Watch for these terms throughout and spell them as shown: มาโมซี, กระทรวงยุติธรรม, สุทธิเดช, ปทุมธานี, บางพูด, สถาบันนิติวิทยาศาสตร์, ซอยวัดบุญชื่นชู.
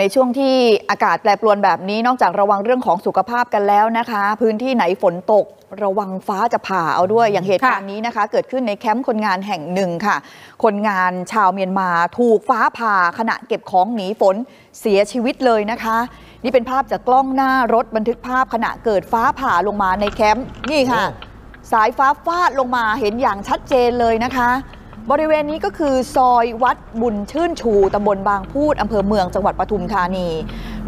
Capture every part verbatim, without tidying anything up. ในช่วงที่อากาศแปรปรวนแบบนี้นอกจากระวังเรื่องของสุขภาพกันแล้วนะคะพื้นที่ไหนฝนตกระวังฟ้าจะผ่าเอาด้วยอย่างเหตุการณ์นี้นะคะเกิดขึ้นในแคมป์คนงานแห่งหนึ่งค่ะคนงานชาวเมียนมาถูกฟ้าผ่าขณะเก็บของหนีฝนเสียชีวิตเลยนะคะนี่เป็นภาพจากกล้องหน้ารถบันทึกภาพขณะเกิดฟ้าผ่าลงมาในแคมป์นี่ค่ะสายฟ้าฟาดลงมาเห็นอย่างชัดเจนเลยนะคะบริเวณนี้ก็คือซอยวัดบุญชื่นชูตำบลบางพูดอำเภอเมืองจังหวัดปทุมธานี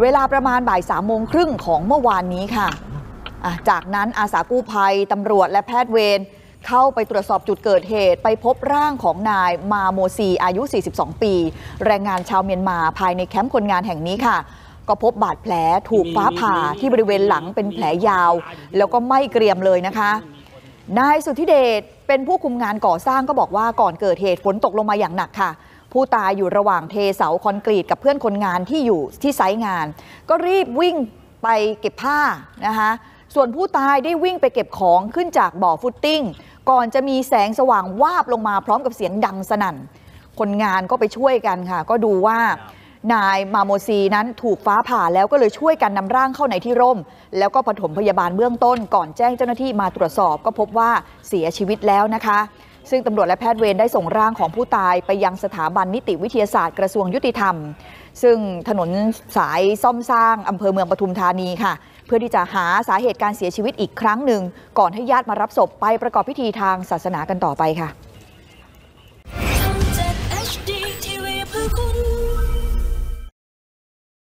เวลาประมาณบ่ายสามโมงครึ่งของเมื่อวานนี้ค่ะจากนั้นอาสากู้ภัยตำรวจและแพทย์เวรเข้าไปตรวจสอบจุดเกิดเหตุไปพบร่างของนายมาโมซีอายุสี่สิบสองปีแรงงานชาวเมียนมาภายในแคมป์คนงานแห่งนี้ค่ะก็พบบาดแผลถูกฟ้าผ่าที่บริเวณหลังเป็นแผลยาวแล้วก็ไหม้เกรียมเลยนะคะนายสุทธิเดชเป็นผู้คุมงานก่อสร้างก็บอกว่าก่อนเกิดเหตุฝนตกลงมาอย่างหนักค่ะผู้ตายอยู่ระหว่างเทเสาคอนกรีตกับเพื่อนคนงานที่อยู่ที่ไซต์งานก็รีบวิ่งไปเก็บผ้านะคะส่วนผู้ตายได้วิ่งไปเก็บของขึ้นจากบ่อฟุตติ้งก่อนจะมีแสงสว่างวาบลงมาพร้อมกับเสียงดังสนั่นคนงานก็ไปช่วยกันค่ะก็ดูว่านายมาโมซีนั้นถูกฟ้าผ่าแล้วก็เลยช่วยกันนำร่างเข้าในที่ร่มแล้วก็ปฐมพยาบาลเบื้องต้นก่อนแจ้งเจ้าหน้าที่มาตรวจสอบก็พบว่าเสียชีวิตแล้วนะคะซึ่งตำรวจและแพทย์เวรได้ส่งร่างของผู้ตายไปยังสถาบันนิติวิทยาศาสตร์กระทรวงยุติธรรมซึ่งถนนสายซ่อมสร้างอำเภอเมืองปทุมธานีค่ะเพื่อที่จะหาสาเหตุการเสียชีวิตอีกครั้งหนึ่งก่อนให้ญาติมารับศพไปประกอบพิธีทางศาสนากันต่อไปค่ะ